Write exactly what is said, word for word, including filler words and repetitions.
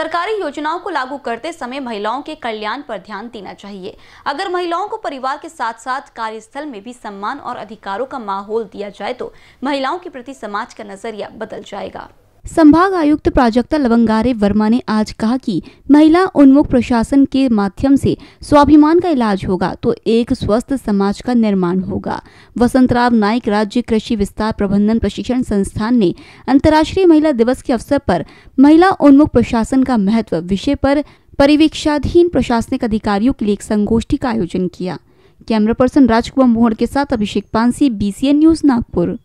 सरकारी योजनाओं को लागू करते समय महिलाओं के कल्याण पर ध्यान देना चाहिए। अगर महिलाओं को परिवार के साथ साथ कार्यस्थल में भी सम्मान और अधिकारों का माहौल दिया जाए तो महिलाओं के प्रति समाज का नजरिया बदल जाएगा। संभाग आयुक्त प्राजक्ता लवंगारे वर्मा ने आज कहा कि महिला उन्मुख प्रशासन के माध्यम से स्वाभिमान का इलाज होगा तो एक स्वस्थ समाज का निर्माण होगा। वसंतराव नाइक राज्य कृषि विस्तार प्रबंधन प्रशिक्षण संस्थान ने अंतर्राष्ट्रीय महिला दिवस के अवसर पर महिला उन्मुख प्रशासन का महत्व विषय पर परिवीक्षाधीन प्रशासनिक अधिकारियों के लिए एक संगोष्ठी का आयोजन किया। कैमरा पर्सन राजकुमार मोहन के साथ Abhishek Pansi, B C N news, Nagpur.